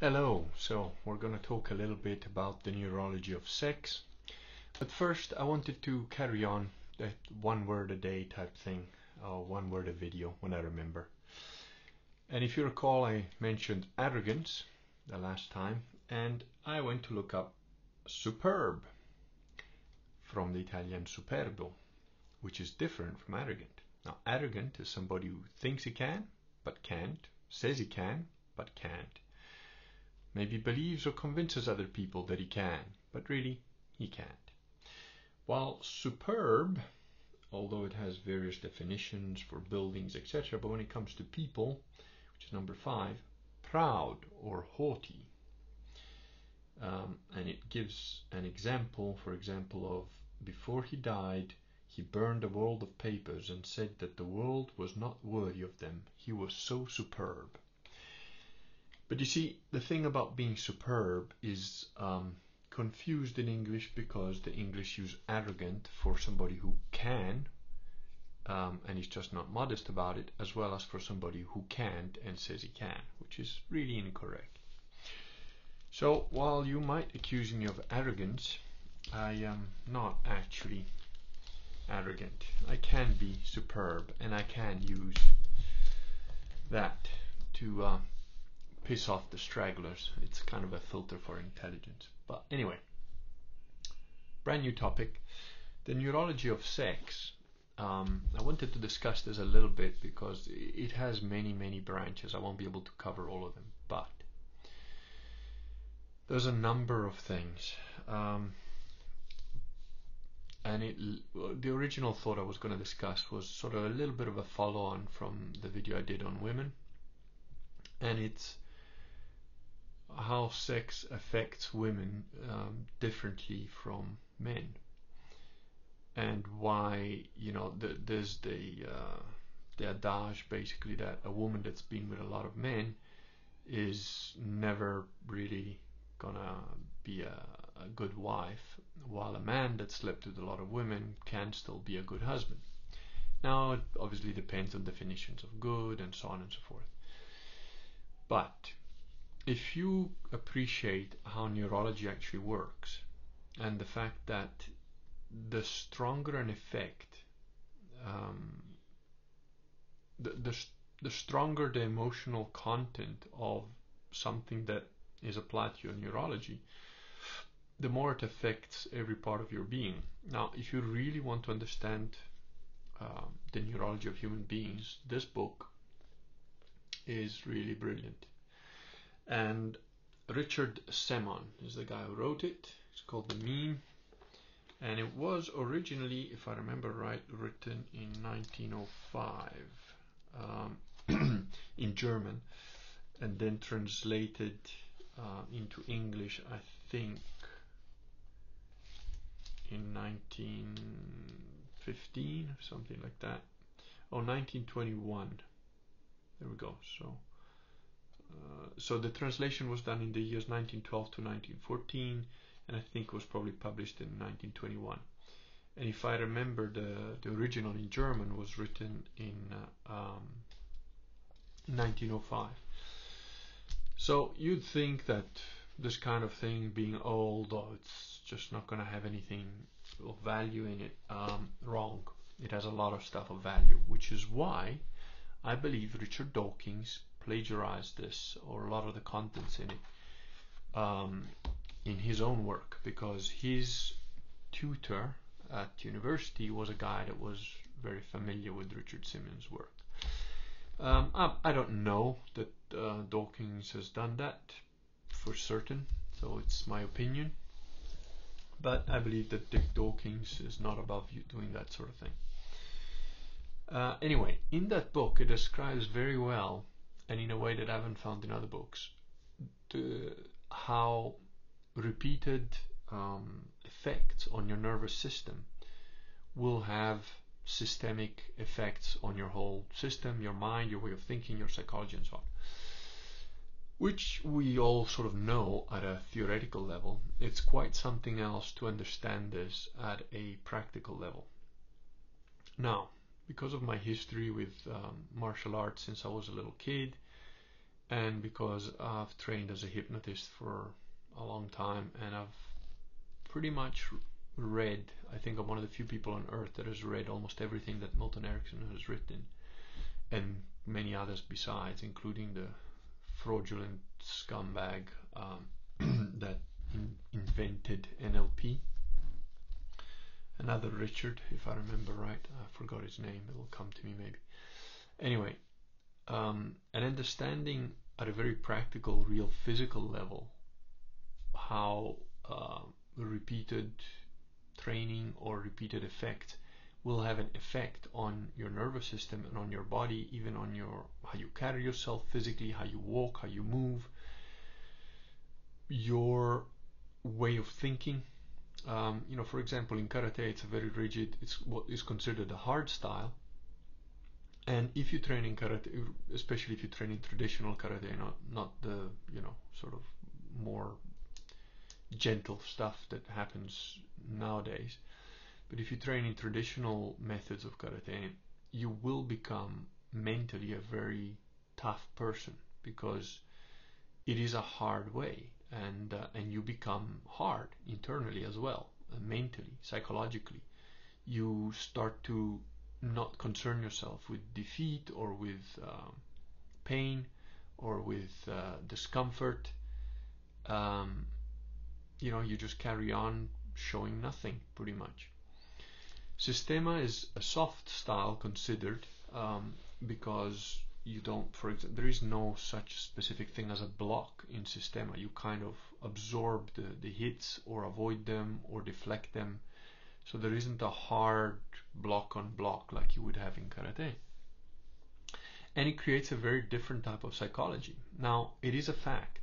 Hello, so we're going to talk a little bit about the neurology of sex, but first I wanted to carry on that one word a day type thing, one word a video when I remember. And if you recall, I mentioned arrogance the last time, and I went to look up superb from the Italian superbo, which is different from arrogant. Now, arrogant is somebody who thinks he can but can't, says he can but can't. Maybe believes or convinces other people that he can, but really he can't. While superb, although it has various definitions for buildings, etc., but when it comes to people, which is number 5, proud or haughty. And it gives an example, for example, of before he died, he burned a world of papers and said that the world was not worthy of them. He was so superb. But you see, the thing about being superb is confused in English because the English use arrogant for somebody who can and is just not modest about it, as well as for somebody who can't and says he can, which is really incorrect. So while you might accuse me of arrogance, I am not actually arrogant. I can be superb, and I can use that to piss off the stragglers. It's kind of a filter for intelligence. But anyway, brand new topic, the neurology of sex. I wanted to discuss this a little bit because it has many branches. I won't be able to cover all of them, but there's a number of things. The original thought I was going to discuss was sort of a little bit of a follow-on from the video I did on women, and it's how sex affects women differently from men, and why, you know, there's the adage basically that a woman that's been with a lot of men is never really gonna be a good wife, while a man that slept with a lot of women can still be a good husband. Now, it obviously depends on definitions of good and so on and so forth. But if you appreciate how neurology actually works, and the fact that the stronger an effect, the stronger the emotional content of something that is applied to your neurology, the more it affects every part of your being. Now, if you really want to understand the neurology of human beings, this book is really brilliant. And Richard Semon is the guy who wrote it. It's called The Meme, and it was originally, if I remember right, written in 1905 in German, and then translated into English, I think, in 1915, something like that. Oh, 1921. There we go. So the translation was done in the years 1912 to 1914, and I think was probably published in 1921. And if I remember, the original in German was written in 1905. So you'd think that this kind of thing, being old, oh, it's just not going to have anything of value in it. Wrong. It has a lot of stuff of value, which is why I believe Richard Dawkins plagiarized this, or a lot of the contents in it, in his own work, because his tutor at university was a guy that was very familiar with Richard Semon's work. I don't know that Dawkins has done that for certain, so it's my opinion, but I believe that Dick Dawkins is not above you doing that sort of thing. Anyway, in that book, it describes very well, and in a way that I haven't found in other books, how repeated effects on your nervous system will have systemic effects on your whole system, your mind, your way of thinking, your psychology, and so on. Which we all sort of know at a theoretical level. It's quite something else to understand this at a practical level. Now, because of my history with martial arts since I was a little kid, and because I've trained as a hypnotist for a long time, and I've pretty much read, I think I'm one of the few people on earth that has read almost everything that Milton Erickson has written, and many others besides, including the fraudulent scumbag that invented NLP. Another Richard, if I remember right, I forgot his name, it will come to me maybe. Anyway, and understanding at a very practical, real physical level how repeated training or repeated effect will have an effect on your nervous system and on your body, even on your how you carry yourself physically, how you walk, how you move, your way of thinking. You know, for example, in karate, it's a very rigid, it's what is considered a hard style. And if you train in karate, especially if you train in traditional karate, not the, you know, sort of more gentle stuff that happens nowadays, but if you train in traditional methods of karate, you will become mentally a very tough person, because it is a hard way, and you become hard internally as well, mentally, psychologically. You start to not concern yourself with defeat or with pain or with discomfort. You know, you just carry on showing nothing, pretty much. Systema is a soft style considered because you don't, for example, there is no such specific thing as a block in Systema. You kind of absorb the hits or avoid them or deflect them. So there isn't a hard block on block like you would have in karate. And it creates a very different type of psychology. Now, it is a fact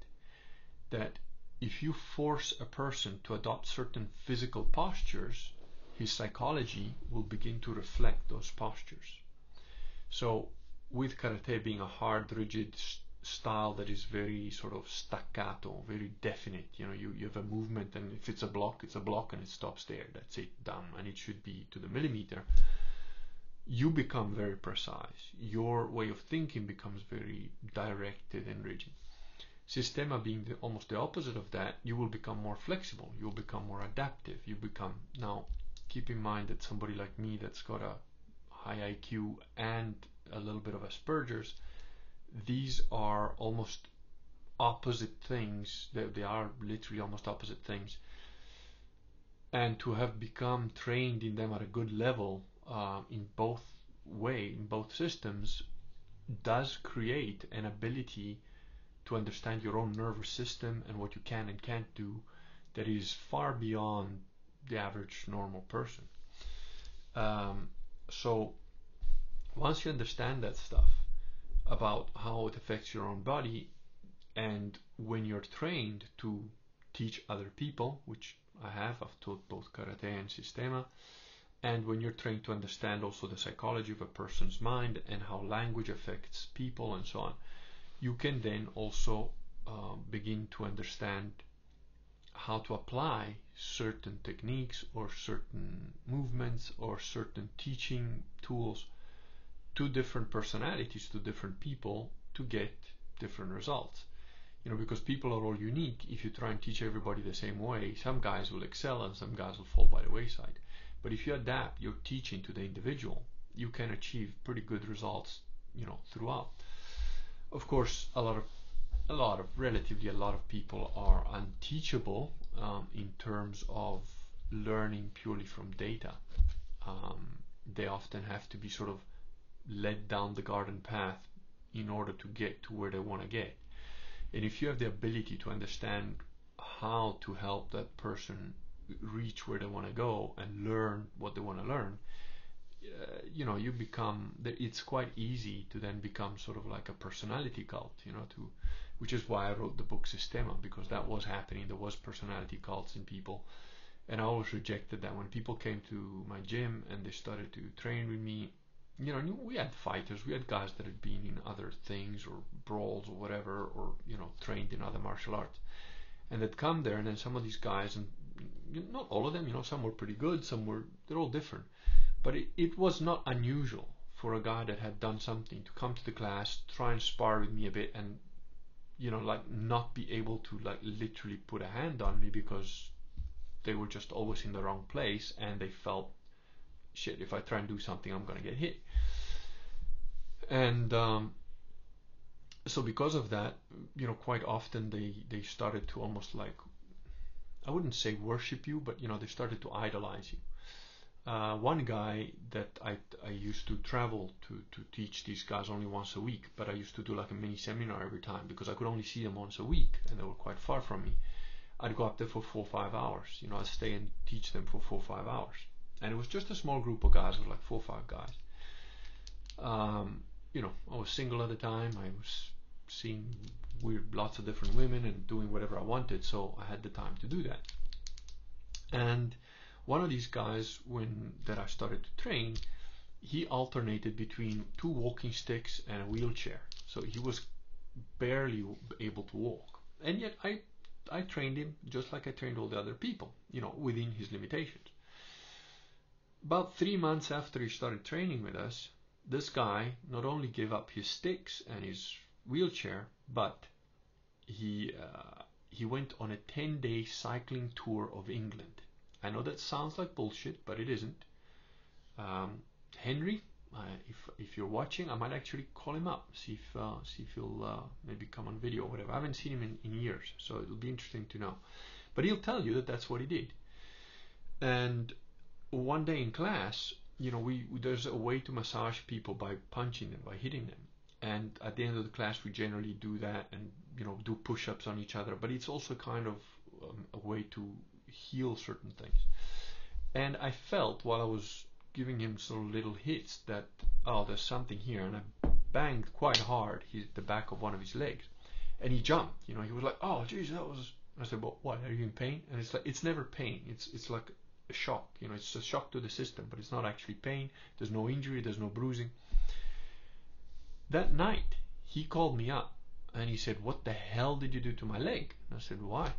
that if you force a person to adopt certain physical postures, his psychology will begin to reflect those postures. So with karate being a hard, rigid style that is very sort of staccato, very definite, you know, you have a movement, and if it's a block and it stops there, that's it, done, and it should be to the millimeter, you become very precise. Your way of thinking becomes very directed and rigid. Systema being almost the opposite of that, you will become more flexible, you will become more adaptive, you become, now, keep in mind that somebody like me that's got a high IQ and a little bit of Asperger's, these are almost opposite things. They are literally almost opposite things. And to have become trained in them at a good level in both systems does create an ability to understand your own nervous system and what you can and can't do that is far beyond the average normal person. So once you understand that stuff about how it affects your own body, and when you're trained to teach other people, which I have, I've taught both karate and Systema, and when you're trained to understand also the psychology of a person's mind and how language affects people and so on, you can then also begin to understand how to apply certain techniques or certain movements or certain teaching tools to different personalities, to different people, to get different results. You know, because people are all unique. If you try and teach everybody the same way, some guys will excel and some guys will fall by the wayside. But if you adapt your teaching to the individual, you can achieve pretty good results, you know, throughout. Of course, a lot of people are unteachable in terms of learning purely from data. They often have to be sort of led down the garden path in order to get to where they want to get. And if you have the ability to understand how to help that person reach where they want to go and learn what they want to learn, you know, you become, it's quite easy to then become sort of like a personality cult, you know, to, which is why I wrote the book Systema, because that was happening. There was personality cults in people, and I always rejected that. When people came to my gym and they started to train with me, you know, we had fighters, we had guys that had been in other things or brawls or whatever, or, you know, trained in other martial arts, and they'd come there, and then some of these guys, and not all of them, you know, some were pretty good, some were, they're all different. But it was not unusual for a guy that had done something to come to the class, try and spar with me a bit, and you know, like not be able to like literally put a hand on me because they were just always in the wrong place and they felt, shit, if I try and do something, I'm gonna get hit. And so because of that, you know, quite often they started to almost like, I wouldn't say worship you, but you know, they started to idolize you. One guy that I used to travel to teach these guys only once a week, but I used to do like a mini seminar every time because I could only see them once a week and they were quite far from me. I'd go up there for 4 or 5 hours. You know, I'd stay and teach them for 4 or 5 hours. And it was just a small group of guys, it was like 4 or 5 guys. You know, I was single at the time. I was seeing weird, lots of different women and doing whatever I wanted. So I had the time to do that. And one of these guys that I started to train, he alternated between 2 walking sticks and a wheelchair. So he was barely able to walk. And yet I trained him just like I trained all the other people, you know, within his limitations. About 3 months after he started training with us, this guy not only gave up his sticks and his wheelchair, but he went on a 10-day cycling tour of England. I know that sounds like bullshit, but it isn't. Henry, if you're watching, I might actually call him up, see if he'll maybe come on video or whatever. I haven't seen him in years, so it'll be interesting to know. But he'll tell you that that's what he did. And one day in class, you know, there's a way to massage people by punching them, by hitting them. And at the end of the class, we generally do that and, you know, do push-ups on each other. But it's also kind of a way to heal certain things. And I felt while I was giving him some little hits that, oh, there's something here. And I banged quite hard the back of one of his legs. And he jumped. You know, he was like, oh, geez, that was... I said, well, what, are you in pain? And it's like, it's never pain. It's like a shock. You know, it's a shock to the system, but it's not actually pain. There's no injury. There's no bruising. That night, he called me up and he said, what the hell did you do to my leg? And I said, why?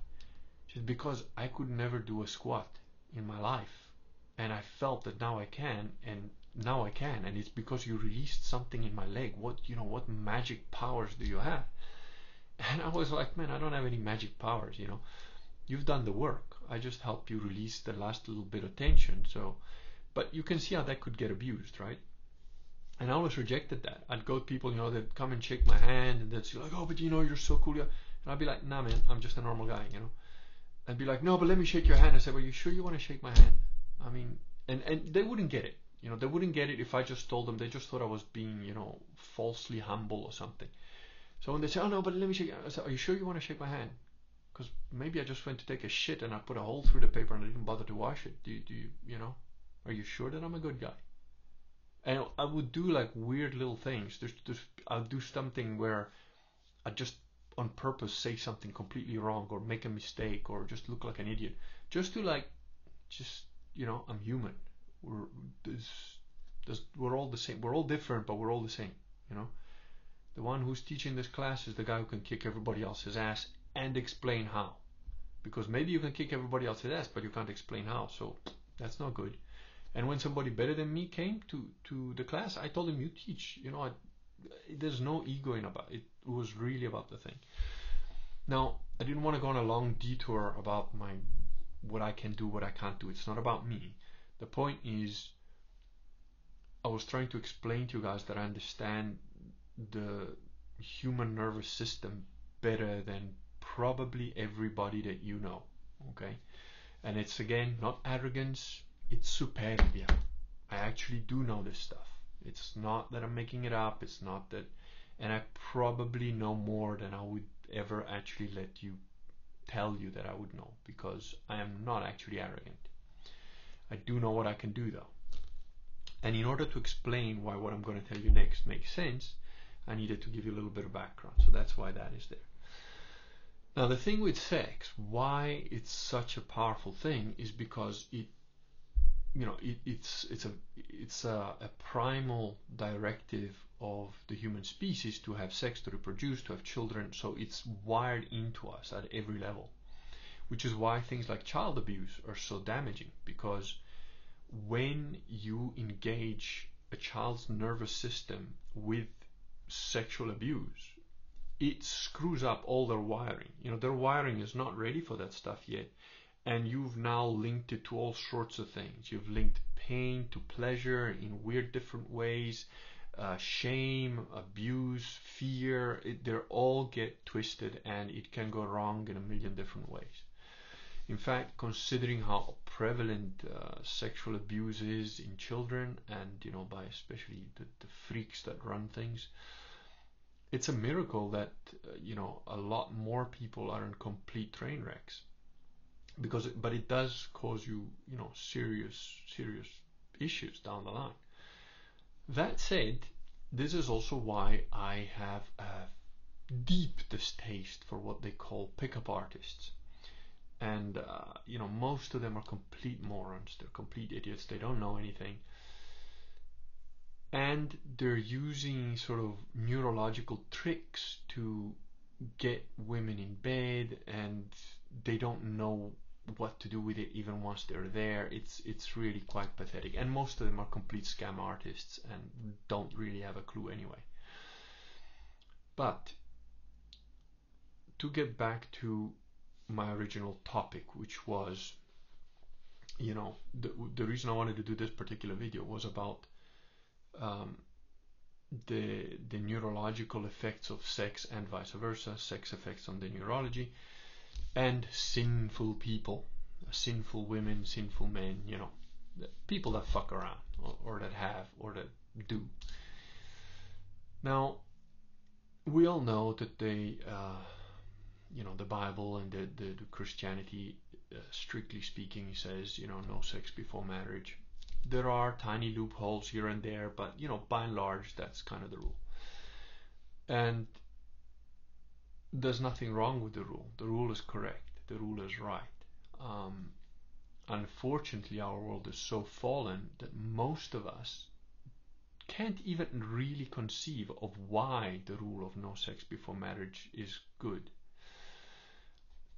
He said, because I could never do a squat in my life. And I felt that now I can. And it's because you released something in my leg. What magic powers do you have? And I was like, man, I don't have any magic powers, you know. You've done the work. I just helped you release the last little bit of tension. So, but you can see how that could get abused, right? And I always rejected that. I'd go to people, you know, they'd come and shake my hand and they'd say like, oh, but you know, you're so cool. And I'd be like, nah, man, I'm just a normal guy, you know. And be like, no, but let me shake your hand. I said, well, you sure you want to shake my hand? I mean, and they wouldn't get it. You know, they wouldn't get it if I just told them. They just thought I was being, you know, falsely humble or something. So when they say, oh, no, but let me shake, I said, are you sure you want to shake my hand? Because maybe I just went to take a shit and I put a hole through the paper and I didn't bother to wash it. Do you, you know, are you sure that I'm a good guy? And I would do like weird little things. I'd do something where I just on purpose say something completely wrong or make a mistake or just look like an idiot. Just to like, just, you know, I'm human. We're all the same. We're all different, but we're all the same, you know. The one who's teaching this class is the guy who can kick everybody else's ass and explain how. Because maybe you can kick everybody else's ass, but you can't explain how. So that's not good. And when somebody better than me came to the class, I told him, you teach. You know, there's no ego in about it. It was really about the thing. Now, I didn't want to go on a long detour about what I can do, what I can't do. It's not about me. The point is, I was trying to explain to you guys that I understand the human nervous system better than probably everybody that you know. Okay? And it's, again, not arrogance. It's superbia. I actually do know this stuff. It's not that I'm making it up. It's not that, and I probably know more than I would ever actually let you tell you that I would know, because I am not actually arrogant. I do know what I can do, though. And in order to explain why what I'm going to tell you next makes sense, I needed to give you a little bit of background. So that's why that is there. Now, the thing with sex, why it's such a powerful thing, is because it's a primal directive of the human species to have sex, to reproduce, to have children. So it's wired into us at every level, which is why things like child abuse are so damaging, because when you engage a child's nervous system with sexual abuse, it screws up all their wiring. You know, their wiring is not ready for that stuff yet. And you've now linked it to all sorts of things. You've linked pain to pleasure in weird different ways, shame, abuse, fear. They all get twisted, and it can go wrong in a million different ways. In fact, considering how prevalent sexual abuse is in children, and you know, by especially the freaks that run things, it's a miracle that you know, a lot more people are in complete train wrecks. Because, but it does cause you, you know, serious issues down the line. That said, this is also why I have a deep distaste for what they call pickup artists. And, you know, most of them are complete morons. They're complete idiots. They don't know anything. And they're using sort of neurological tricks to get women in bed, and they don't know what to do with it even once they're there. It's really quite pathetic. And most of them are complete scam artists and don't really have a clue anyway. But to get back to my original topic, which was, you know, the reason I wanted to do this particular video was about the neurological effects of sex and vice versa, sex effects on the neurology, and sinful people, sinful women, sinful men, you know, people that fuck around or that have or that do. Now, we all know that they, you know, the Bible and the Christianity, strictly speaking, says, you know, no sex before marriage. There are tiny loopholes here and there, but, you know, by and large, that's kind of the rule. And there's nothing wrong with the rule. The rule is correct. The rule is right. Unfortunately, our world is so fallen that most of us can't even really conceive of why the rule of no sex before marriage is good.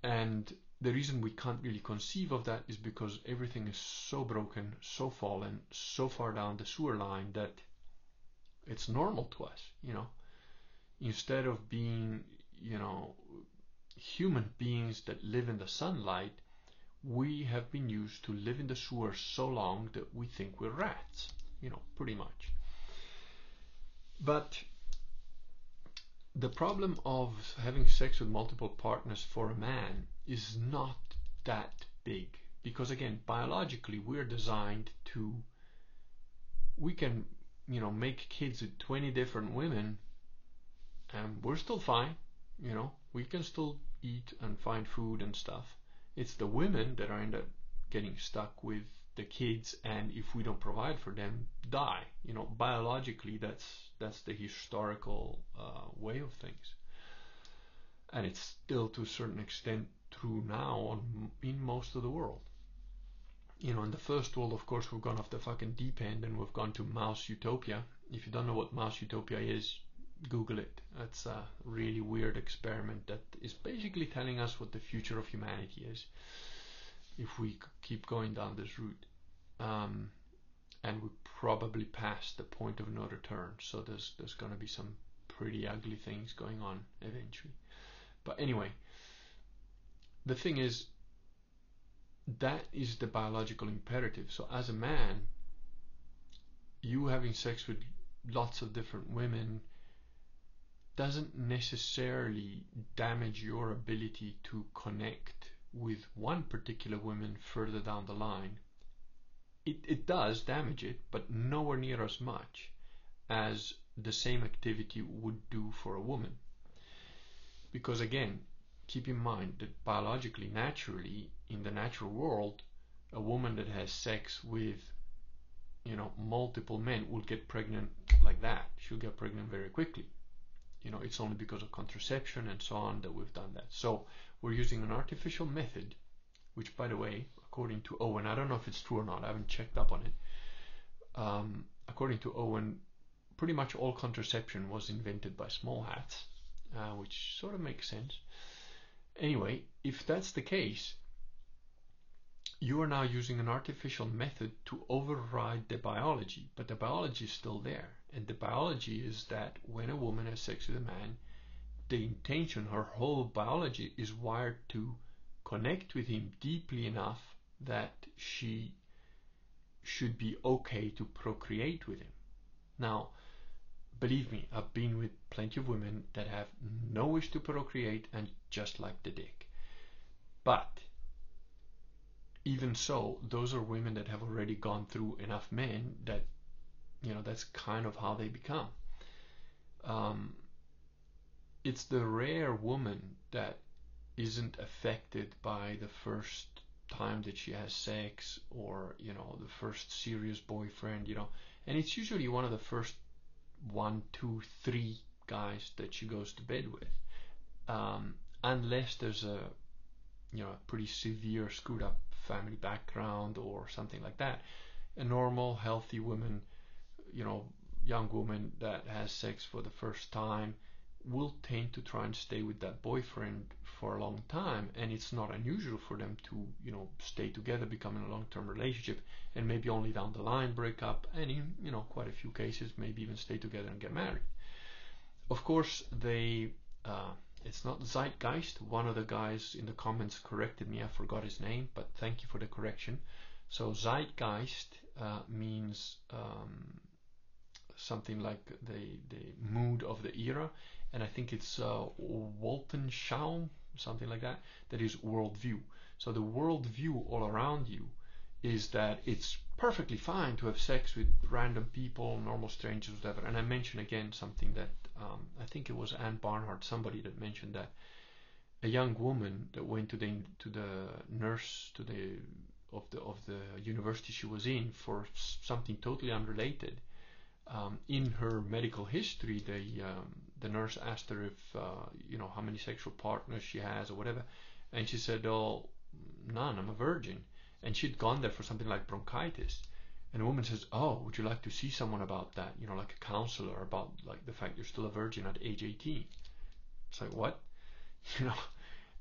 And the reason we can't really conceive of that is because everything is so broken, so fallen, so far down the sewer line that it's normal to us, you know. Instead of being, you know, human beings that live in the sunlight, we have been used to live in the sewer so long that we think we're rats, you know, pretty much. But the problem of having sex with multiple partners for a man is not that big, because again, biologically we're designed to, we can, you know, make kids with 20 different women and we're still fine, you know, we can still eat and find food and stuff. It's the women that are end up getting stuck with the kids, and if we don't provide for them, die, you know, biologically that's the historical way of things, and it's still to a certain extent true now in most of the world. You know, in the first world, of course, we've gone off the fucking deep end and we've gone to mouse utopia. If you don't know what mouse utopia is, Google it. It's a really weird experiment that is basically telling us what the future of humanity is if we keep going down this route. And we probably passed the point of no return, so there's going to be some pretty ugly things going on eventually. But anyway, the thing is, that is the biological imperative. So as a man, you having sex with lots of different women doesn't necessarily damage your ability to connect with one particular woman further down the line. It does damage it, but nowhere near as much as the same activity would do for a woman. Because again, keep in mind that biologically, naturally, in the natural world, a woman that has sex with, you know, multiple men will get pregnant like that. She'll get pregnant very quickly. You know, it's only because of contraception and so on that we've done that. So we're using an artificial method, which, by the way, according to Owen, I don't know if it's true or not, I haven't checked up on it. According to Owen, pretty much all contraception was invented by small hats, which sort of makes sense. Anyway, if that's the case, you are now using an artificial method to override the biology, but the biology is still there. And the biology is that when a woman has sex with a man, the intention, her whole biology is wired to connect with him deeply enough that she should be okay to procreate with him. Now, believe me, I've been with plenty of women that have no wish to procreate and just like the dick. But even so, those are women that have already gone through enough men that, you know, that's kind of how they become. It's the rare woman that isn't affected by the first time that she has sex or, you know, the first serious boyfriend, you know. And it's usually one of the first 1, 2, 3 guys that she goes to bed with. Unless there's a, you know, a pretty severe screwed up family background or something like that. A normal, healthy woman, you know, young woman that has sex for the first time will tend to try and stay with that boyfriend for a long time, and it's not unusual for them to, you know, stay together, become in a long-term relationship, and maybe only down the line break up, and in, you know, quite a few cases maybe even stay together and get married. Of course, they it's not zeitgeist. One of the guys in the comments corrected me. I forgot his name, but thank you for the correction. So zeitgeist means something like the mood of the era, and I think it's Weltanschauung, something like that. That is worldview. So the worldview all around you is that it's perfectly fine to have sex with random people, normal strangers, whatever. And I mentioned again something that I think it was Ann Barnhardt, somebody that mentioned that a young woman that went to the nurse of the university she was in for something totally unrelated. In her medical history, the nurse asked her if you know, how many sexual partners she has or whatever, and she said, "Oh, none. I'm a virgin." And she'd gone there for something like bronchitis, and the woman says, "Oh, would you like to see someone about that? You know, like a counselor about like the fact you're still a virgin at age 18." It's like, what? You know,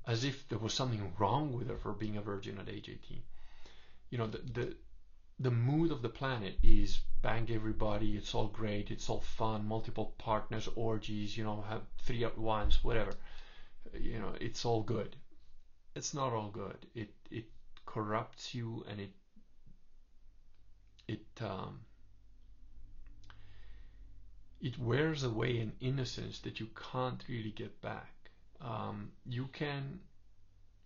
as if there was something wrong with her for being a virgin at age 18. You know, the mood of the planet is bang everybody, it's all great, it's all fun, multiple partners, orgies, you know, have 3 at once, whatever. You know, it's all good. It's not all good. It corrupts you, and it wears away an innocence that you can't really get back. You can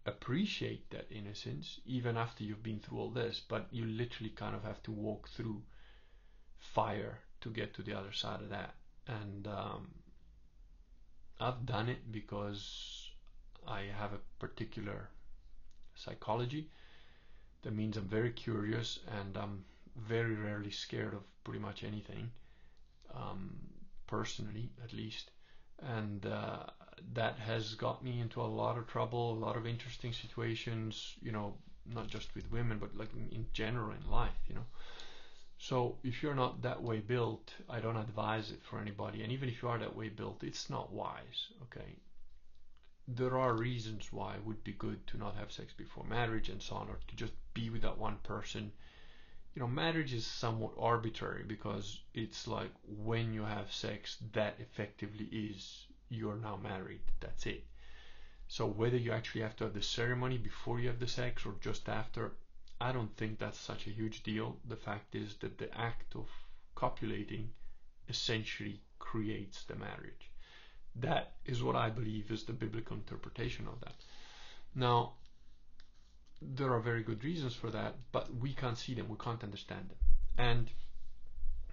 appreciate that innocence even after you've been through all this, but you literally kind of have to walk through fire to get to the other side of that. And I've done it because I have a particular psychology that means I'm very curious, and I'm very rarely scared of pretty much anything, personally at least. And that has got me into a lot of trouble, a lot of interesting situations, you know, not just with women, but like in general in life, you know. So if you're not that way built, I don't advise it for anybody. And even if you are that way built, it's not wise, okay? There are reasons why it would be good to not have sex before marriage and so on, or to just be with that one person. You know, marriage is somewhat arbitrary because it's like when you have sex, that effectively is you're now married, that's it. So whether you actually have to have the ceremony before you have the sex or just after, I don't think that's such a huge deal. The fact is that the act of copulating essentially creates the marriage. That is what I believe is the biblical interpretation of that. Now, there are very good reasons for that, but we can't see them, we can't understand them, and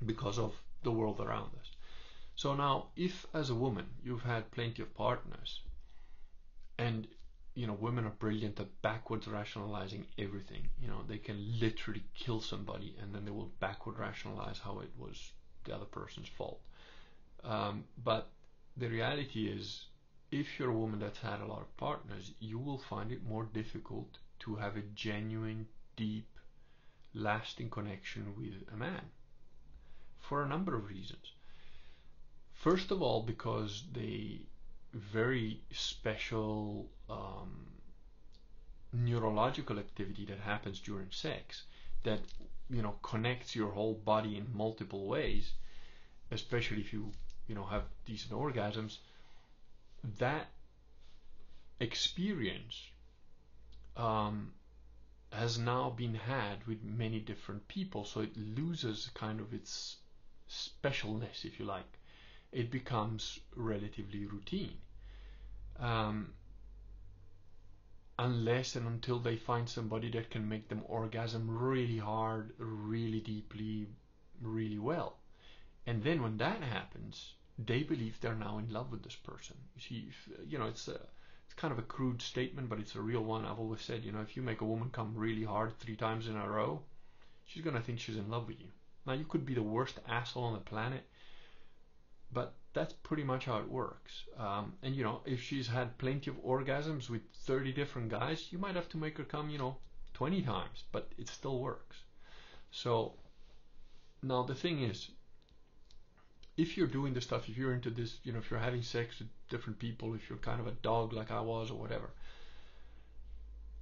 because of the world around us. So now, if as a woman you've had plenty of partners, and you know, women are brilliant at backwards rationalizing everything. You know, they can literally kill somebody and then they will backward rationalize how it was the other person's fault. But the reality is, if you're a woman that's had a lot of partners, you will find it more difficult to have a genuine, deep, lasting connection with a man for a number of reasons. First of all, because they very special neurological activity that happens during sex that, you know, connects your whole body in multiple ways, especially if you know have decent orgasms. that experience has now been had with many different people, so it loses kind of its specialness, if you like. It becomes relatively routine, unless and until they find somebody that can make them orgasm really hard, really deeply, really well. And then when that happens, they believe they're now in love with this person. You see, you know, it's kind of a crude statement, but it's a real one. I've always said, you know, if you make a woman come really hard 3 times in a row, she's gonna think she's in love with you. Now, you could be the worst asshole on the planet, but that's pretty much how it works. And you know, if she's had plenty of orgasms with 30 different guys, you might have to make her come, you know, 20 times, but it still works. So now the thing is, if you're doing this stuff, if you're into this, you know, if you're having sex with different people, if you're kind of a dog like I was or whatever,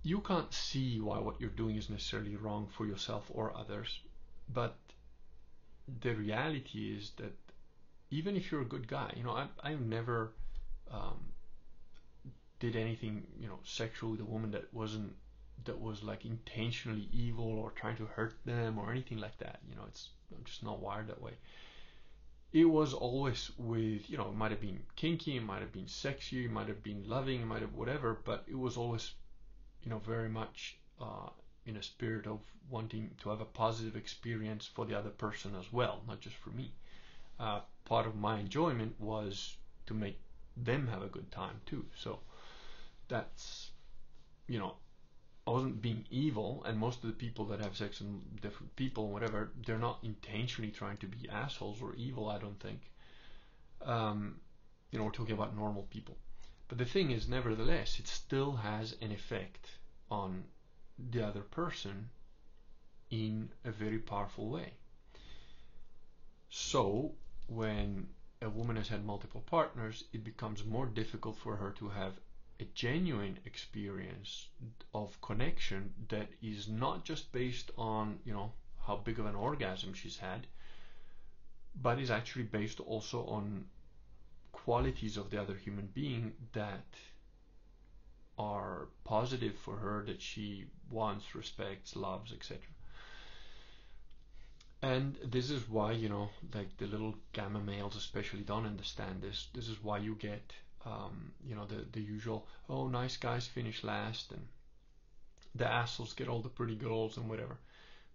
you can't see why what you're doing is necessarily wrong for yourself or others. But the reality is that even if you're a good guy, you know, I've never did anything, you know, sexual with a woman that was like intentionally evil or trying to hurt them or anything like that. You know, I'm just not wired that way. It was always with, you know, it might have been kinky, it might have been sexy, it might have been loving, it might have whatever, but it was always, you know, very much in a spirit of wanting to have a positive experience for the other person as well, not just for me. Part of my enjoyment was to make them have a good time too. So that's, you know, I wasn't being evil, and most of the people that have sex with different people and whatever, they're not intentionally trying to be assholes or evil, I don't think. You know, we're talking about normal people. But the thing is, nevertheless, it still has an effect on the other person in a very powerful way. So when a woman has had multiple partners, it becomes more difficult for her to have a genuine experience of connection that is not just based on, you know, how big of an orgasm she's had, but is actually based also on qualities of the other human being that are positive for her, that she wants, respects, loves, etc. And this is why, you know, like the little gamma males especially don't understand this. This is why you get you know, the usual, oh, nice guys finish last, and the assholes get all the pretty girls and whatever.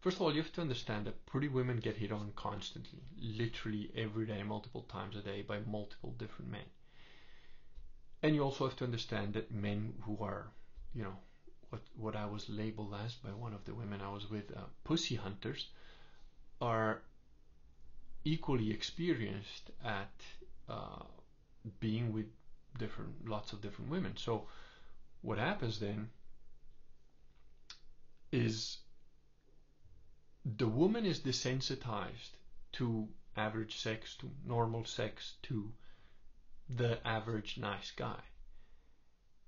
First of all, you have to understand that pretty women get hit on constantly, literally every day, multiple times a day, by multiple different men. And you also have to understand that men who are, you know, what I was labeled as by one of the women I was with, pussy hunters, are equally experienced at being with lots of different women. So what happens then is the woman is desensitized to average sex, to normal sex, to the average nice guy,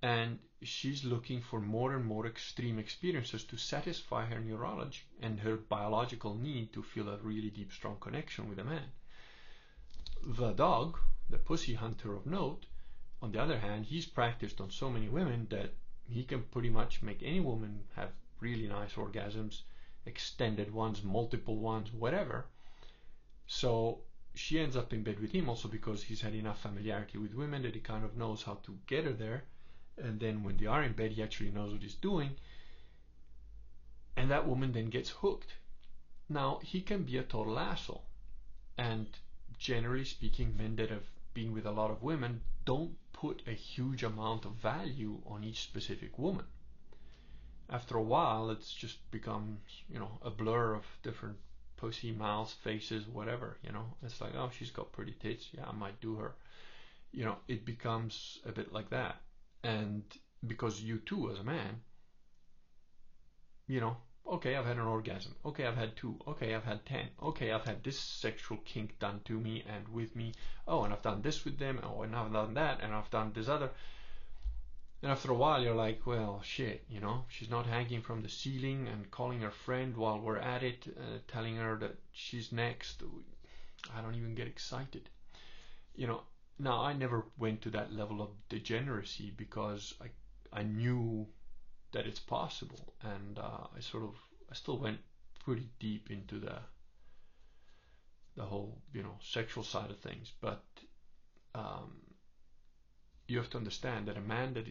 and she's looking for more and more extreme experiences to satisfy her neurology and her biological need to feel a really deep, strong connection with a man. The dog, the pussy hunter of note, on the other hand, he's practiced on so many women that he can pretty much make any woman have really nice orgasms, extended ones, multiple ones, whatever. So she ends up in bed with him also because he's had enough familiarity with women that he kind of knows how to get her there. And then when they are in bed, he actually knows what he's doing. And that woman then gets hooked. Now, he can be a total asshole. And generally speaking, men that have been with a lot of women don't put a huge amount of value on each specific woman. After a while, it's just becomes, you know, a blur of different pussy mouths, faces, whatever, you know. It's like, oh, she's got pretty tits, yeah, I might do her. You know, it becomes a bit like that. And because you too, as a man, you know, okay, I've had an orgasm, okay, I've had 2, okay, I've had 10, okay, I've had this sexual kink done to me and with me, oh, and I've done this with them, oh, and I've done that, and I've done this other, and after a while you're like, well, shit, you know, she's not hanging from the ceiling and calling her friend while we're at it, telling her that she's next. I don't even get excited, you know. Now, I never went to that level of degeneracy because I knew that it's possible, and I still went pretty deep into the whole, sexual side of things. But you have to understand that a man that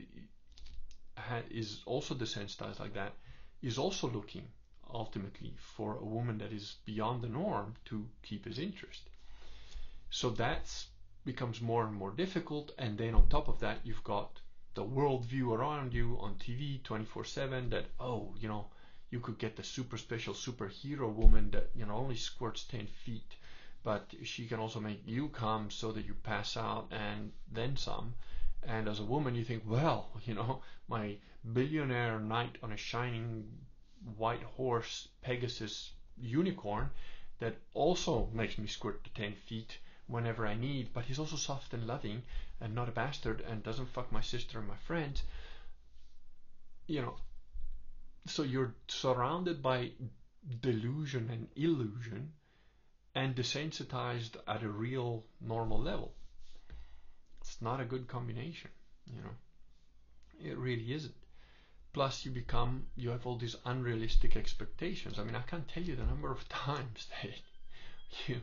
is also desensitized like that is also looking ultimately for a woman that is beyond the norm to keep his interest. So that becomes more and more difficult. And then on top of that, you've got the worldview around you on TV 24/7 that, you could get the super special superhero woman that, only squirts 10 feet, but she can also make you come so that you pass out and then some. And as a woman, you think, my billionaire knight on a shining white horse, Pegasus unicorn that also makes me squirt the 10 feet whenever I need, but he's also soft and loving and not a bastard and doesn't fuck my sister and my friend. So you're surrounded by delusion and illusion and desensitized at a real normal level. It's not a good combination, It really isn't. Plus you have all these unrealistic expectations. I mean, I can't tell you the number of times that you,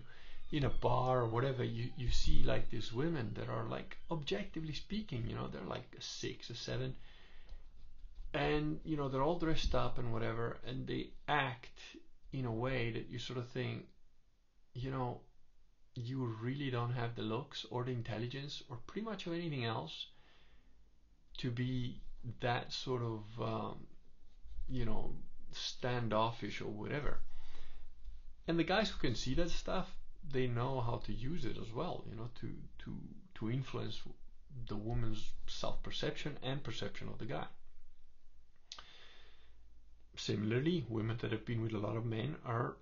in a bar or whatever, you see like these women that are like, objectively speaking, they're like a 6 or 7. And, they're all dressed up and whatever, and they act in a way that you sort of think, you really don't have the looks or the intelligence or pretty much of anything else to be that sort of, standoffish or whatever. And the guys who can see that stuff, they know how to use it as well, to influence the woman's self-perception and perception of the guy. Similarly, women that have been with a lot of men are,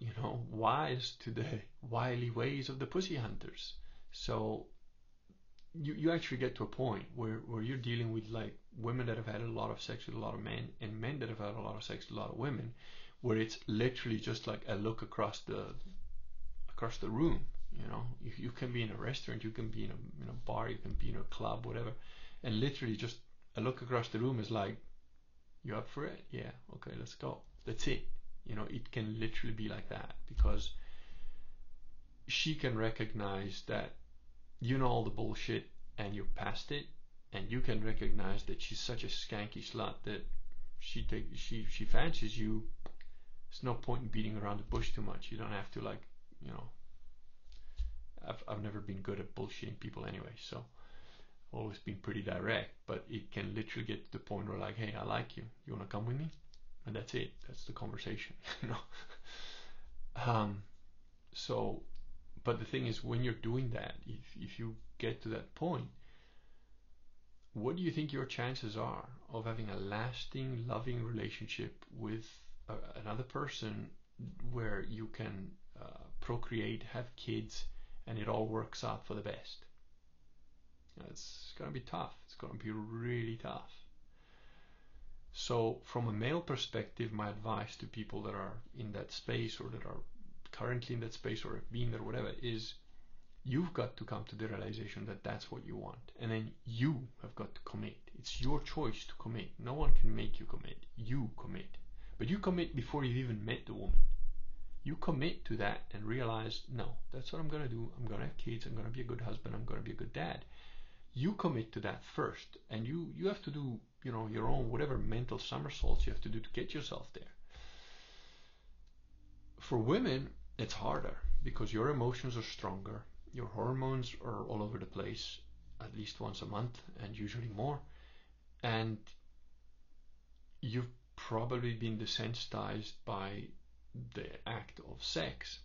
wise to the wily ways of the pussy hunters. So you actually get to a point where you're dealing with like women that have had a lot of sex with a lot of men and men that have had a lot of sex with a lot of women, where it's literally just like a look across the room. You can be in a restaurant, you can be in a bar, you can be in a club, whatever, and literally just a look across the room is like, you up for it? Yeah. Okay, let's go. That's it. It can literally be like that because she can recognize that all the bullshit and you're past it, and you can recognize that she's such a skanky slut that she fancies you. There's no point in beating around the bush too much. You don't have to like, I've never been good at bullshitting people anyway, so always been pretty direct, but it can literally get to the point where like, hey, I like you. You want to come with me? And that's it. That's the conversation. But the thing is, when you're doing that, if you get to that point, what do you think your chances are of having a lasting, loving relationship with another person where you can procreate, have kids, and it all works out for the best? It's going to be tough. It's going to be really tough. So from a male perspective, my advice to people that are in that space or that are currently in that space or have been there, whatever, is you've got to come to the realization that that's what you want. And then you have got to commit. It's your choice to commit. No one can make you commit. You commit. But you commit before you've even met the woman. You commit to that and realize, no, that's what I'm going to do. I'm going to have kids. I'm going to be a good husband. I'm going to be a good dad. You commit to that first, and you have to do, your own whatever mental somersaults you have to do to get yourself there. For women, it's harder because your emotions are stronger. Your hormones are all over the place at least once a month and usually more. And you've probably been desensitized by the act of sex.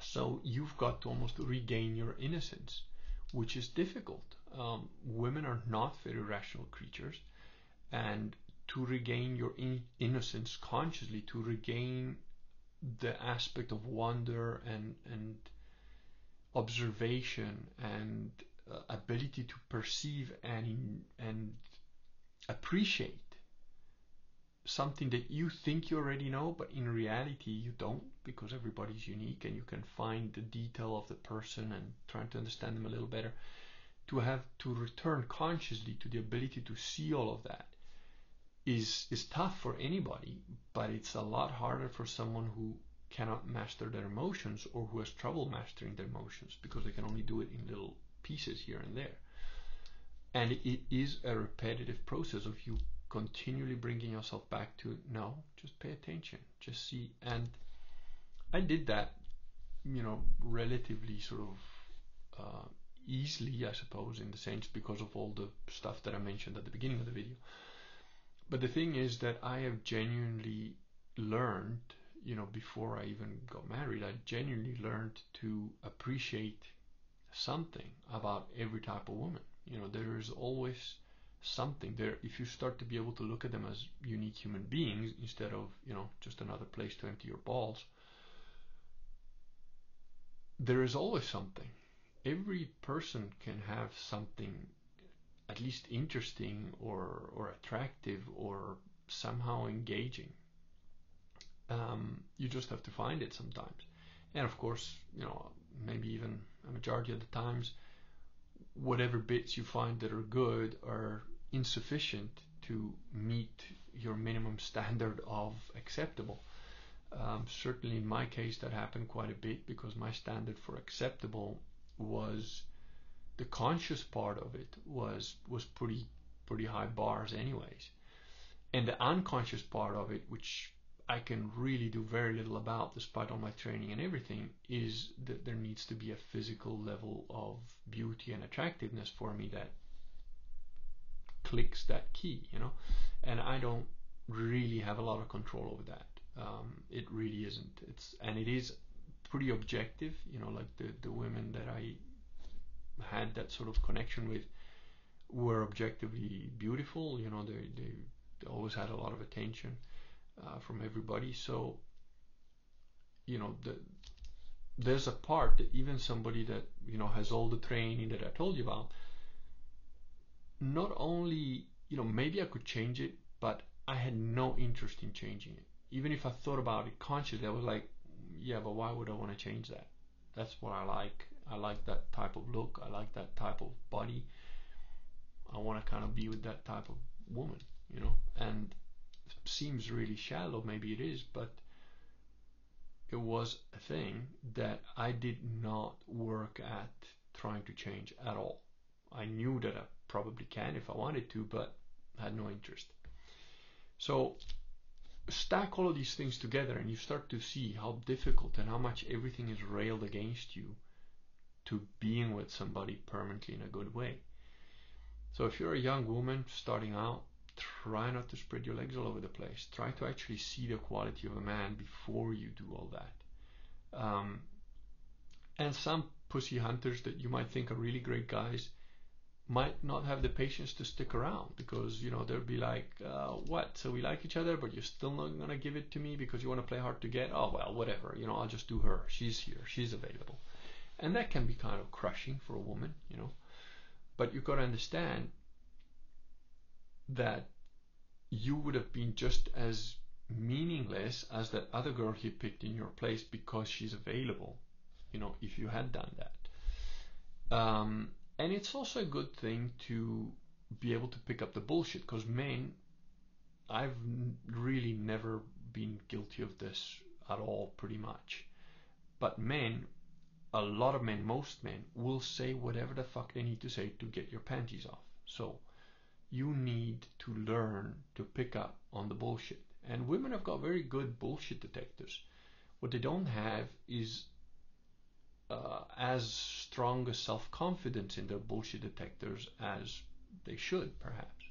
So you've got to almost regain your innocence, which is difficult. Women are not very rational creatures, and to regain your innocence consciously, to regain the aspect of wonder and observation and ability to perceive and appreciate something that you think you already know, but in reality you don't, because everybody's unique and you can find the detail of the person and trying to understand them a little better. to have to return consciously to the ability to see all of that is tough for anybody, but it's a lot harder for someone who cannot master their emotions or who has trouble mastering their emotions because they can only do it in little pieces here and there. And it is a repetitive process of you continually bringing yourself back to, no, just pay attention, just see. And I did that, you know, relatively sort of easily, I suppose, in the sense because of all the stuff that I mentioned at the beginning of the video. But the thing is that I have genuinely learned, you know, before I even got married, I genuinely learned to appreciate something about every type of woman. You know, there is always something there. If you start to be able to look at them as unique human beings instead of, you know, just another place to empty your balls, there is always something. Every person can have something at least interesting or attractive or somehow engaging. You just have to find it sometimes. And of course, you know, maybe even a majority of the times, whatever bits you find that are good are insufficient to meet your minimum standard of acceptable. Certainly in my case, that happened quite a bit because my standard for acceptable was, the conscious part of it was pretty high bars anyways. And the unconscious part of it, which I can really do very little about despite all my training and everything, is that there needs to be a physical level of beauty and attractiveness for me that clicks that key, you know, and I don't really have a lot of control over that. It really isn't. And it is pretty objective, you know, like the women that I had that sort of connection with were objectively beautiful, you know, they always had a lot of attention from everybody. So, you know, there's a part that even somebody that, you know, has all the training that I told you about, not only, you know, maybe I could change it, but I had no interest in changing it. Even if I thought about it consciously, I was like, yeah, but why would I want to change that? That's what I like. I like that type of look. I like that type of body. I want to kind of be with that type of woman, you know, and seems really shallow, maybe it is, but it was a thing that I did not work at trying to change at all. I knew that I probably can if I wanted to, but I had no interest. So stack all of these things together and you start to see how difficult and how much everything is railed against you to being with somebody permanently in a good way. So if you're a young woman starting out, try not to spread your legs all over the place. Try to actually see the quality of a man before you do all that. And some pussy hunters that you might think are really great guys might not have the patience to stick around because, you know, they'll be like, what? So we like each other, but you're still not going to give it to me because you want to play hard to get? Oh, well, whatever. You know, I'll just do her. She's here. She's available. And that can be kind of crushing for a woman, you know. But you've got to understand that you would have been just as meaningless as that other girl he picked in your place because she's available, you know, if you had done that. And it's also a good thing to be able to pick up the bullshit, because men, I've really never been guilty of this at all, pretty much. But men, a lot of men, most men, will say whatever the fuck they need to say to get your panties off. So you need to learn to pick up on the bullshit. And women have got very good bullshit detectors. What they don't have is as strong a self-confidence in their bullshit detectors as they should, perhaps.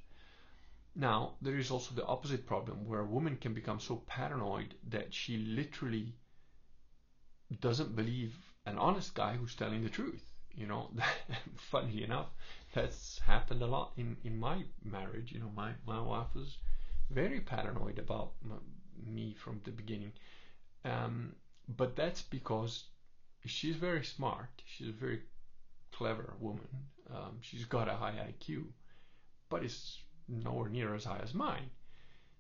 Now, there is also the opposite problem, where a woman can become so paranoid that she literally doesn't believe an honest guy who's telling the truth. You know, funny enough, that's happened a lot in my marriage. You know, my wife was very paranoid about me from the beginning. But that's because she's very smart. She's a very clever woman. She's got a high IQ, but it's nowhere near as high as mine.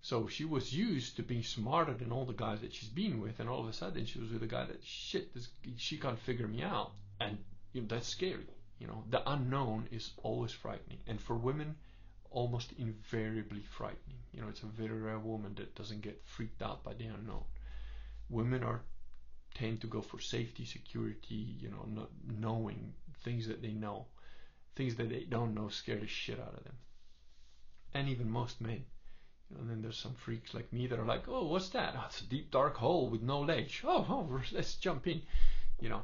So she was used to being smarter than all the guys that she's been with. And all of a sudden she was with a guy that, shit, she can't figure me out. And that's scary. You know, the unknown is always frightening, and for women, almost invariably frightening. You know, it's a very rare woman that doesn't get freaked out by the unknown. Women tend to go for safety, security, you know, not knowing things that they know. Things that they don't know scare the shit out of them. And even most men. You know, and then there's some freaks like me that are like, oh, what's that? Oh, it's a deep dark hole with no ledge. Oh, let's jump in. You know,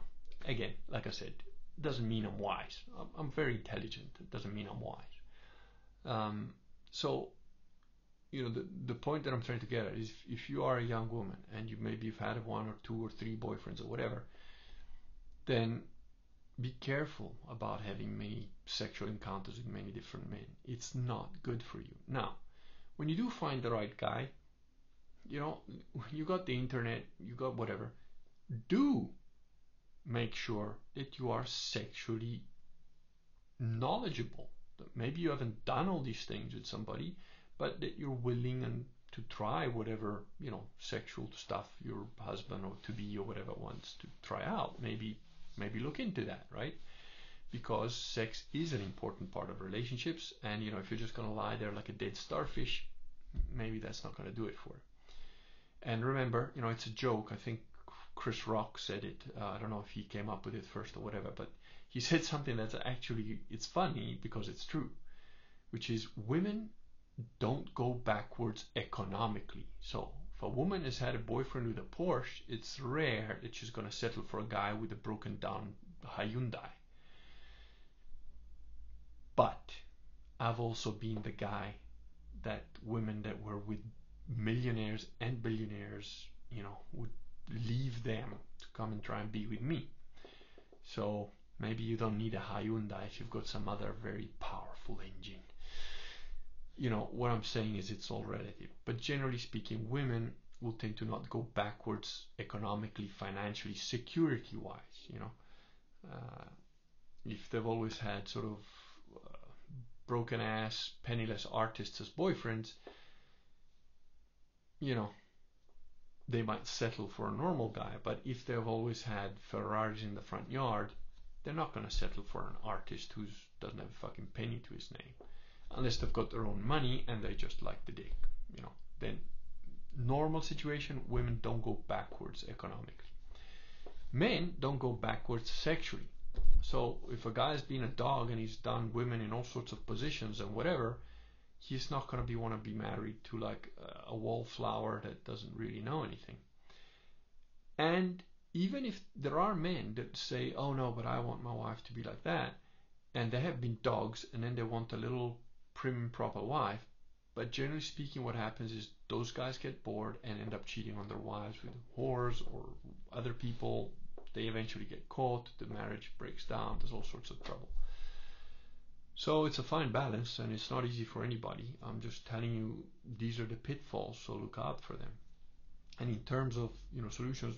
again, like I said, doesn't mean I'm wise. I'm very intelligent. It doesn't mean I'm wise. So, you know, the point that I'm trying to get at is if you are a young woman and you maybe you've had one or two or three boyfriends or whatever, then be careful about having many sexual encounters with many different men. It's not good for you. Now, when you do find the right guy, you know, you got the internet, you got whatever, do make sure that you are sexually knowledgeable. Maybe you haven't done all these things with somebody, but that you're willing and to try whatever, you know, sexual stuff your husband or to-be or whatever wants to try out. Maybe look into that, right? Because sex is an important part of relationships, and you know, if you're just going to lie there like a dead starfish, maybe that's not going to do it for you. And remember, you know, it's a joke. I think Chris Rock said it. I don't know if he came up with it first or whatever, but he said something that's actually, it's funny because it's true, which is women don't go backwards economically. So if a woman has had a boyfriend with a Porsche, it's rare that she's going to settle for a guy with a broken down Hyundai. But I've also been the guy that women that were with millionaires and billionaires, you know, would leave them to come and try and be with me. So maybe you don't need a Hyundai if you've got some other very powerful engine. You know, what I'm saying is it's all relative. But generally speaking, women will tend to not go backwards economically, financially, security-wise, you know. If they've always had sort of broken-ass, penniless artists as boyfriends, you know, they might settle for a normal guy. But if they've always had Ferraris in the front yard, they're not going to settle for an artist who doesn't have a fucking penny to his name. Unless they've got their own money and they just like the dick, you know. Then, normal situation, women don't go backwards economically. Men don't go backwards sexually. So, if a guy's been a dog and he's done women in all sorts of positions and whatever, he's not going to want to be married to like a wallflower that doesn't really know anything. And even if there are men that say, oh no, but I want my wife to be like that, and they have been dogs and then they want a little prim proper wife, but generally speaking what happens is those guys get bored and end up cheating on their wives with whores or other people. They eventually get caught, the marriage breaks down, there's all sorts of trouble. So it's a fine balance and it's not easy for anybody. I'm just telling you these are the pitfalls, so look out for them. And in terms of, you know, solutions,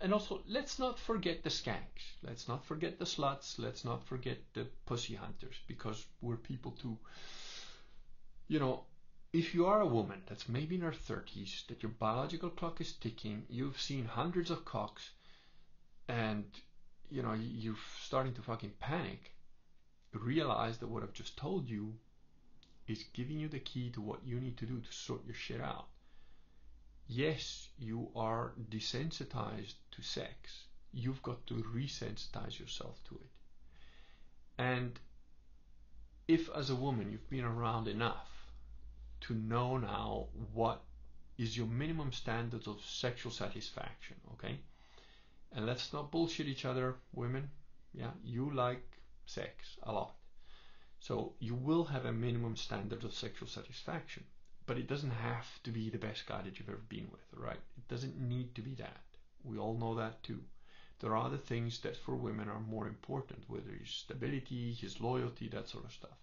and also let's not forget the skanks, let's not forget the sluts, let's not forget the pussy hunters, because we're people too. You know, if you are a woman that's maybe in her 30s, that your biological clock is ticking, you've seen hundreds of cocks, and you know, you're starting to fucking panic, realize that what I've just told you is giving you the key to what you need to do to sort your shit out. Yes, you are desensitized to sex. You've got to resensitize yourself to it. And if as a woman you've been around enough to know now what is your minimum standards of sexual satisfaction, okay? And let's not bullshit each other, women. Yeah, you like sex a lot. So you will have a minimum standard of sexual satisfaction. But it doesn't have to be the best guy that you've ever been with, right? It doesn't need to be that. We all know that too. There are other things that for women are more important, whether it's stability, his loyalty, that sort of stuff.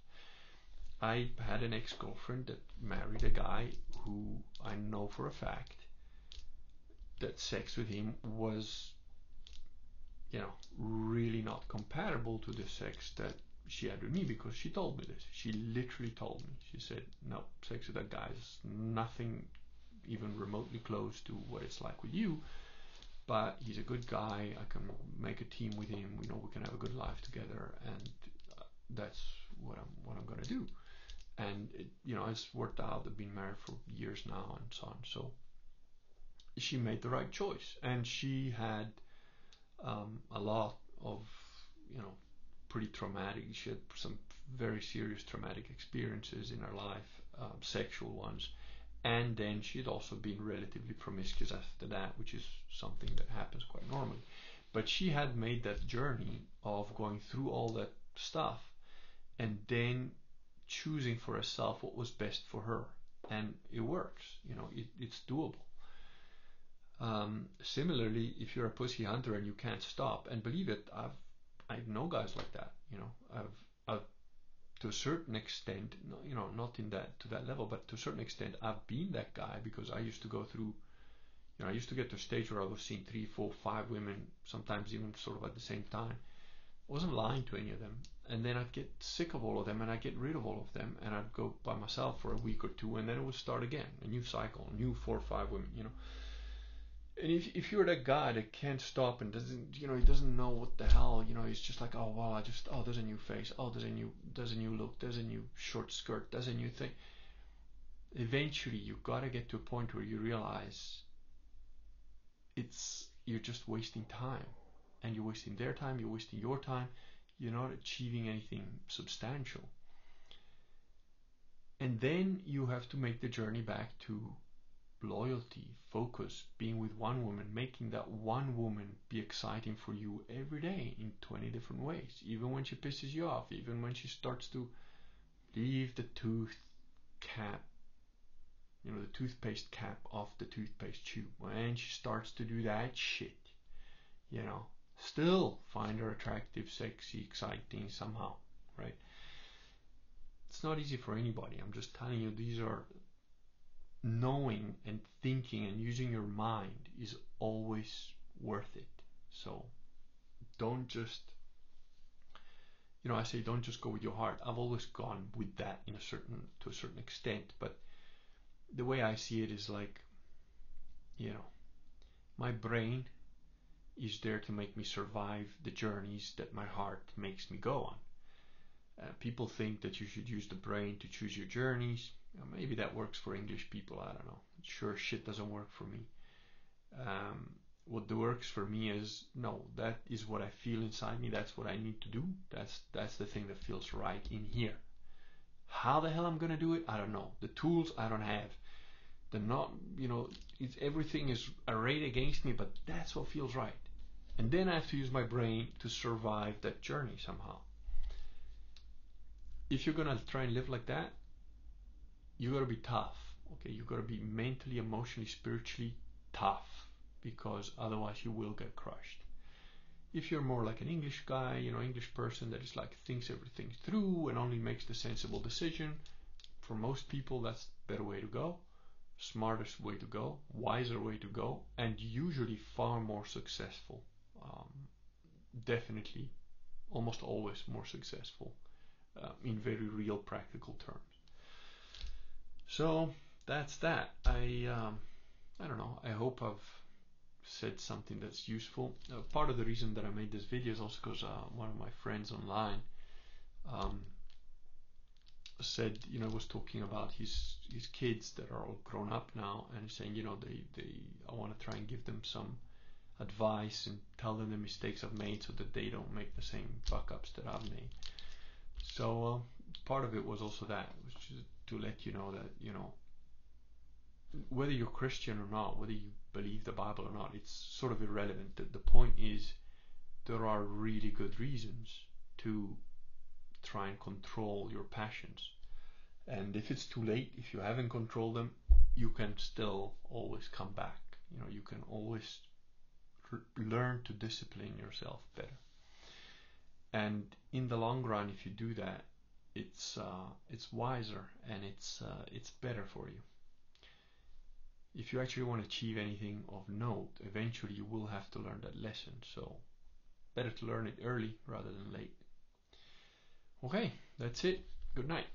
I had an ex-girlfriend that married a guy who I know for a fact that sex with him was, you know, really not comparable to the sex that she had with me, because she told me this. She literally told me. She said, no, sex with that guy is nothing even remotely close to what it's like with you, but he's a good guy. I can make a team with him. We know we can have a good life together, and that's what I'm gonna do. And it, you know, it's worked out. I've been married for years now and so on. So she made the right choice, and she had a lot of, you know, pretty traumatic. She had some very serious traumatic experiences in her life, sexual ones, and then she'd also been relatively promiscuous after that, which is something that happens quite normally. But she had made that journey of going through all that stuff and then choosing for herself what was best for her, and it works, you know, it's doable. Similarly, if you're a pussy hunter and you can't stop, and believe it, I know guys like that, you know, I've to a certain extent, you know, not in that to that level, but to a certain extent I've been that guy, because I used to go through, you know, I used to get to a stage where I was seeing 3, 4, 5 women, sometimes even sort of at the same time. I wasn't lying to any of them, and then I'd get sick of all of them, and I'd get rid of all of them, and I'd go by myself for a week or two, and then it would start again, a new cycle, a new 4 or 5 women, you know. And if you're that guy that can't stop and doesn't, you know, he doesn't know what the hell, you know, he's just like, oh, well, I just, oh, there's a new face, oh, there's a new look, there's a new short skirt, there's a new thing. Eventually, you've got to get to a point where you realize you're just wasting time, and you're wasting their time, you're wasting your time, you're not achieving anything substantial. And then you have to make the journey back to loyalty, focus, being with one woman, making that one woman be exciting for you every day in 20 different ways, even when she pisses you off, even when she starts to leave the tooth cap, you know, the toothpaste cap off the toothpaste tube, when she starts to do that shit, you know, still find her attractive, sexy, exciting somehow, right? It's not easy for anybody. I'm just telling you, these are knowing and thinking and using your mind is always worth it. So don't just, you know, I say don't just go with your heart. I've always gone with that to a certain extent, but the way I see it is like, you know, my brain is there to make me survive the journeys that my heart makes me go on. People think that you should use the brain to choose your journeys. Maybe that works for English people, I don't know. Sure, shit doesn't work for me. What works for me is, no, that is what I feel inside me. That's what I need to do. That's the thing that feels right in here. How the hell I'm gonna do it? I don't know. The tools I don't have. The not, you know, it's everything is arrayed against me, but that's what feels right. And then I have to use my brain to survive that journey somehow. If you're gonna try and live like that, you gotta be tough, okay? You gotta be mentally, emotionally, spiritually tough, because otherwise you will get crushed. If you're more like an English guy, you know, English person that is like thinks everything through and only makes the sensible decision, for most people that's the better way to go, smartest way to go, wiser way to go, and usually far more successful. Definitely, almost always more successful in very real practical terms. So that's that. I don't know. I hope I've said something that's useful. Part of the reason that I made this video is also because one of my friends online said, you know, was talking about his kids that are all grown up now, and saying, you know, I want to try and give them some advice and tell them the mistakes I've made so that they don't make the same fuck ups that I've made. So part of it was also that, which is to let you know that, you know, whether you're Christian or not, whether you believe the Bible or not, it's sort of irrelevant. The point is, there are really good reasons to try and control your passions. And if it's too late, if you haven't controlled them, you can still always come back. You know, you can always learn to discipline yourself better. And in the long run, if you do that, it's wiser, and it's better for you. If you actually want to achieve anything of note, eventually you will have to learn that lesson, so better to learn it early rather than late. Okay, that's it. Good night.